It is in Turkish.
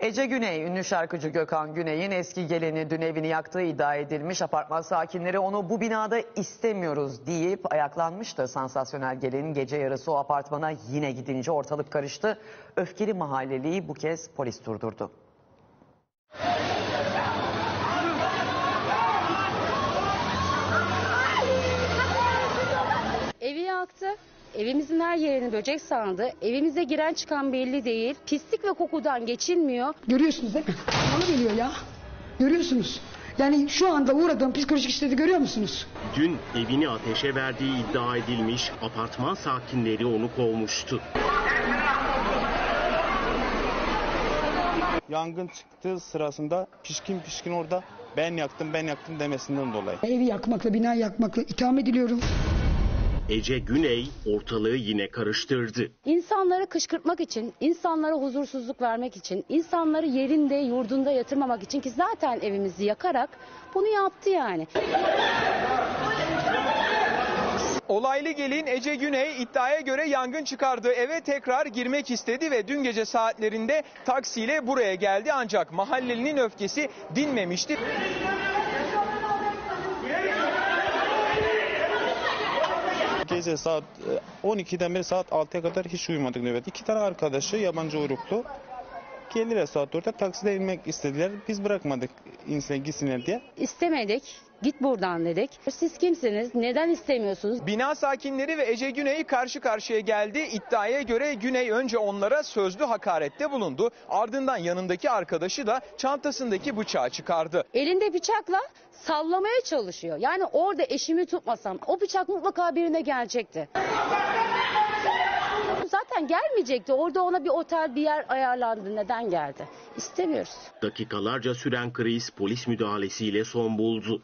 Ece Güney, ünlü şarkıcı Gökhan Güney'in eski geleni dün evini yaktığı iddia edilmiş. Apartman sakinleri onu bu binada istemiyoruz deyip ayaklanmıştı. Sansasyonel gelin gece yarısı o apartmana yine gidince ortalık karıştı. Öfkeli mahalleliyi bu kez polis durdurdu. Evi yaktı. Evimizin her yerini böcek sardı. Evimize giren çıkan belli değil. Pislik ve kokudan geçilmiyor. Görüyorsunuz değil mi? Bana geliyor ya. Görüyorsunuz. Yani şu anda uğradığım psikolojik işleri görüyor musunuz? Dün evini ateşe verdiği iddia edilmiş. Apartman sakinleri onu kovmuştu. Yangın çıktığı sırasında pişkin orada ben yaktım demesinden dolayı. Evi yakmakla, binayı yakmakla itham ediliyorum. Ece Güney ortalığı yine karıştırdı. İnsanları kışkırtmak için, insanlara huzursuzluk vermek için, insanları yerinde, yurdunda yatırmamak için ki zaten evimizi yakarak bunu yaptı yani. Olaylı gelin Ece Güney iddiaya göre yangın çıkardığı eve tekrar girmek istedi ve dün gece saatlerinde taksiyle buraya geldi ancak mahallelinin öfkesi dinmemişti. Gece saat 12'den beri saat 6'ya kadar hiç uyumadık nöbet. 2 tane arkadaşı yabancı uyruklu. Kendileri saat 4'te takside inmek istediler. Biz bırakmadık insene gitsinler diye. İstemedik. Git buradan dedik. Siz kimsiniz? Neden istemiyorsunuz? Bina sakinleri ve Ece Güney karşı karşıya geldi. İddiaya göre Güney önce onlara sözlü hakarette bulundu. Ardından yanındaki arkadaşı da çantasındaki bıçağı çıkardı. Elinde bıçakla sallamaya çalışıyor. Yani orada eşimi tutmasam o bıçak mutlaka birine gelecekti. Zaten gelmeyecekti. Orada ona bir otel, bir yer ayarlandı. Neden geldi? İstemiyoruz. Dakikalarca süren kriz polis müdahalesiyle son buldu.